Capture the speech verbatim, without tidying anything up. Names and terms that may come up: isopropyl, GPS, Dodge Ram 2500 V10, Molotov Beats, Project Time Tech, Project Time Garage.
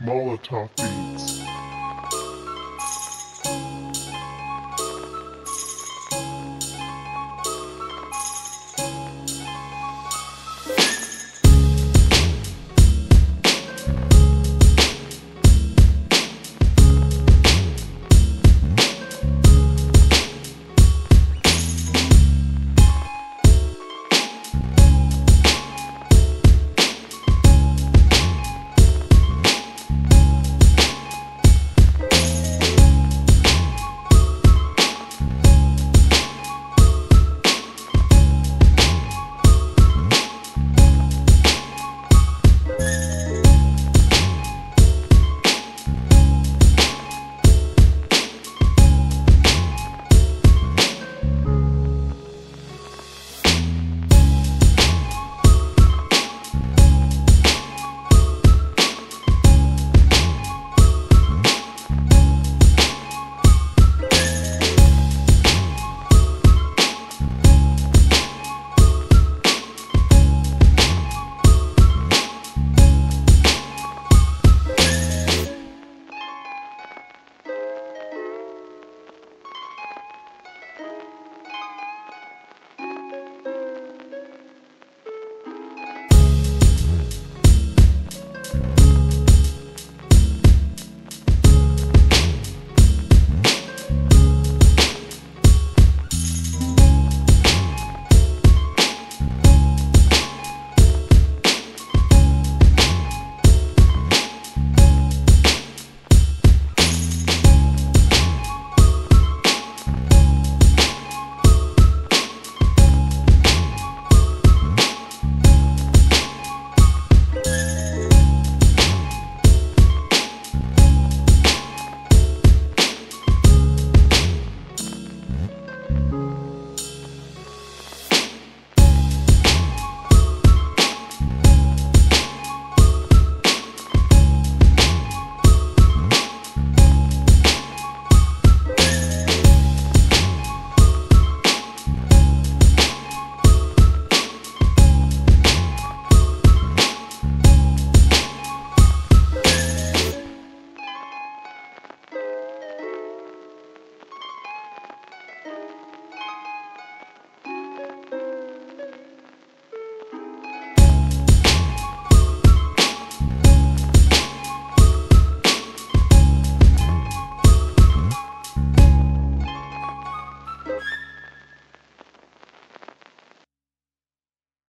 Molotov Beats.